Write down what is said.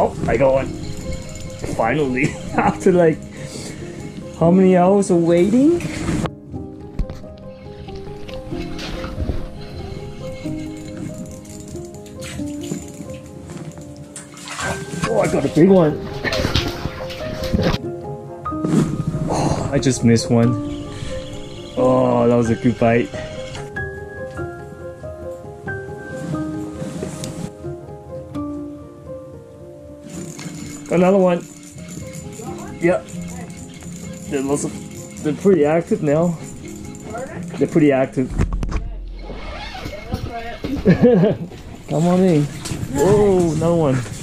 Oh, I got one. Finally, after like how many hours of waiting? Oh, I got a big one. Oh, I just missed one. Oh, that was a good bite. Got another one. Yep. They're pretty active now. They're pretty active. Come on in. Whoa, another one.